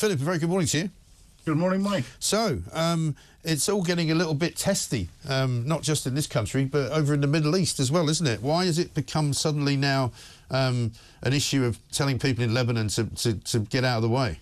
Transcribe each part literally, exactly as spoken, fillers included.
Philip, a very good morning to you. Good morning, Mike. So, um, it's all getting a little bit testy, um, not just in this country, but over in the Middle East as well, isn't it? Why has it become suddenly now um, an issue of telling people in Lebanon to, to, to get out of the way?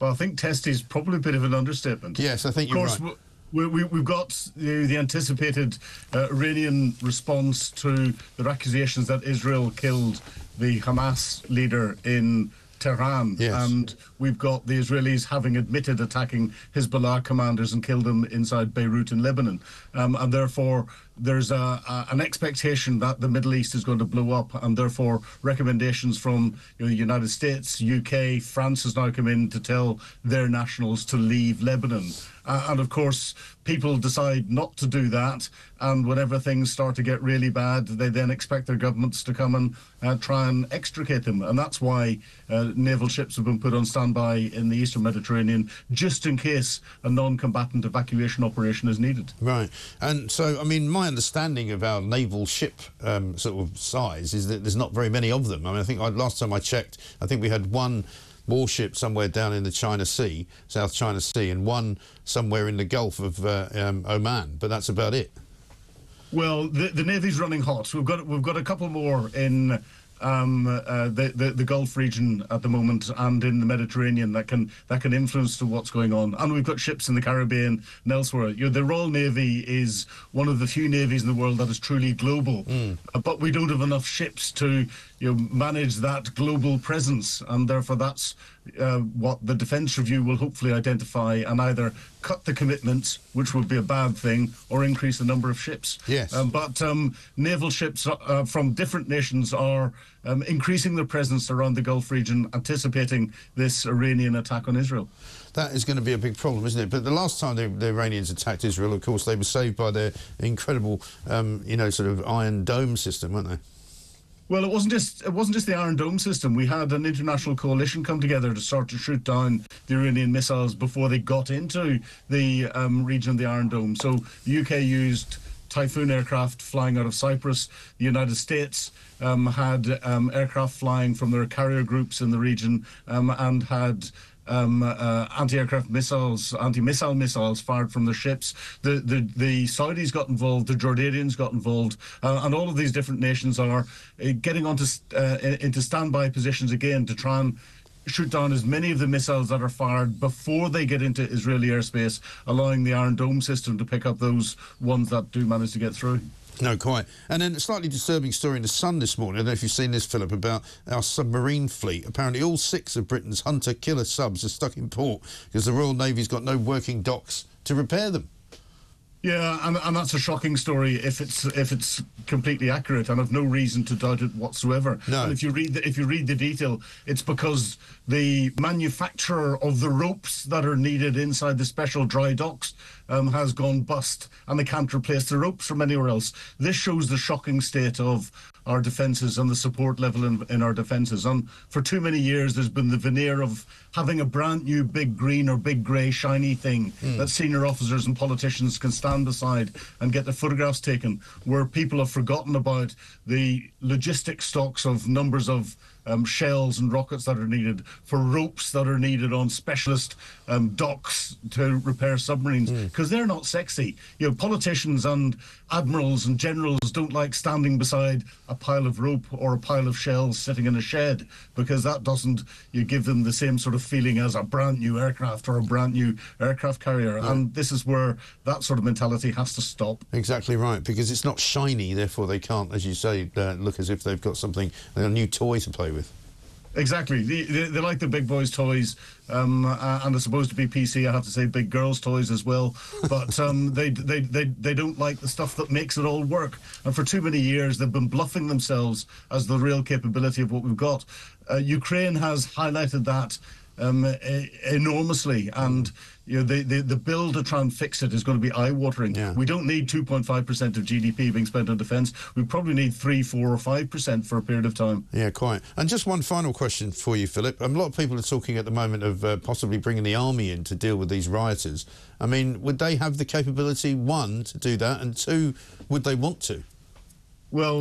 Well, I think testy is probably a bit of an understatement. Yes, I think you're right. Of course, we, we, we've got the, the anticipated uh, Iranian response to the accusations that Israel killed the Hamas leader in Tehran, yes. And we've got the Israelis having admitted attacking Hezbollah commanders and killed them inside Beirut in Lebanon, um, and therefore there's a, a, an expectation that the Middle East is going to blow up, and therefore recommendations from you know, the United States, U K, France has now come in to tell their nationals to leave Lebanon. Uh, and of course, people decide not to do that, and whenever things start to get really bad, they then expect their governments to come and uh, try and extricate them. And that's why uh, naval ships have been put on standby in the Eastern Mediterranean, just in case a non-combatant evacuation operation is needed. Right. And so, I mean, my understanding of our naval ship um, sort of size is that there's not very many of them. I mean, I think I, last time I checked, I think we had one warship somewhere down in the China Sea, South China Sea, and one somewhere in the Gulf of uh, um, Oman, but that's about it. Well, the, the Navy's running hot. We've got we've got a couple more in um, uh, the, the the Gulf region at the moment, and in the Mediterranean that can that can influence to what's going on. And we've got ships in the Caribbean and elsewhere. You know, the Royal Navy is one of the few navies in the world that is truly global, mm. but we don't have enough ships to. You know, manage that global presence, and therefore that's uh, what the Defence Review will hopefully identify, and either cut the commitments, which would be a bad thing, or increase the number of ships. Yes. Um, but um, naval ships uh, from different nations are um, increasing their presence around the Gulf region, anticipating this Iranian attack on Israel. That is going to be a big problem, isn't it? But the last time the, the Iranians attacked Israel, of course, they were saved by their incredible, um, you know, sort of Iron Dome system, weren't they? Well, it wasn't just it wasn't just the Iron Dome system. We had an international coalition come together to start to shoot down the Iranian missiles before they got into the um, region of the Iron Dome. So the U K used Typhoon aircraft flying out of Cyprus. The United States um, had um, aircraft flying from their carrier groups in the region, um, and had Um, uh, anti-aircraft missiles, anti-missile missiles fired from their ships. The, the, the Saudis got involved, the Jordanians got involved, uh, and all of these different nations are uh, getting onto uh, into standby positions again to try and shoot down as many of the missiles that are fired before they get into Israeli airspace, allowing the Iron Dome system to pick up those ones that do manage to get through. No, quite. And then a slightly disturbing story in The Sun this morning, I don't know if you've seen this, Philip, about our submarine fleet. Apparently all six of Britain's hunter-killer subs are stuck in port because the Royal Navy's got no working docks to repair them. Yeah, and, and that's a shocking story if it's if it's completely accurate, and I've no reason to doubt it whatsoever. No. And if you read the, if you read the detail, it's because the manufacturer of the ropes that are needed inside the special dry docks um, has gone bust, and they can't replace the ropes from anywhere else. This shows the shocking state of our defences and the support level in, in our defences. And for too many years, there's been the veneer of having a brand new big green or big grey shiny thing mm. that senior officers and politicians can stand beside and get their photographs taken, where people have forgotten about the logistic stocks of numbers of Um, shells and rockets that are needed, for ropes that are needed on specialist um, docks to repair submarines, because mm. they're not sexy. You know, politicians and admirals and generals don't like standing beside a pile of rope or a pile of shells sitting in a shed, because that doesn't you give them the same sort of feeling as a brand new aircraft or a brand new aircraft carrier. Yeah. And this is where that sort of mentality has to stop. Exactly right, because it's not shiny, therefore they can't, as you say, uh, look as if they've got something, a new toy to play with. Exactly. They, they, they like the big boys' toys, um, uh, and they're supposed to be P C, I have to say, big girls' toys as well, but um, they, they, they, they don't like the stuff that makes it all work. And for too many years, they've been bluffing themselves as the real capability of what we've got. Uh, Ukraine has highlighted that um, e- enormously, and you know, the, the, the bill to try and fix it is going to be eye-watering. Yeah. We don't need two point five percent of G D P being spent on defence. We probably need three, four or five percent for a period of time. Yeah, quite. And just one final question for you, Philip. Um, a lot of people are talking at the moment of uh, possibly bringing the army in to deal with these rioters. I mean, would they have the capability, one, to do that, and two, would they want to? Well,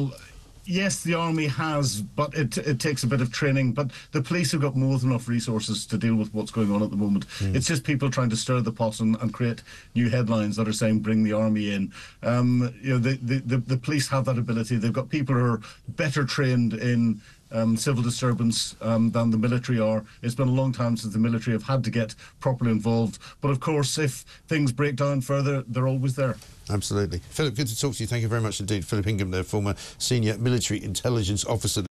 yes, the army has, but it, it takes a bit of training. But the police have got more than enough resources to deal with what's going on at the moment. Mm. It's just people trying to stir the pot and, and create new headlines that are saying, bring the army in. Um, you know, the, the, the, the police have that ability. They've got people who are better trained in Um, civil disturbance um, than the military are. It's been a long time since the military have had to get properly involved. But of course, if things break down further, they're always there. Absolutely. Philip, good to talk to you. Thank you very much indeed. Philip Ingram there, former senior military intelligence officer.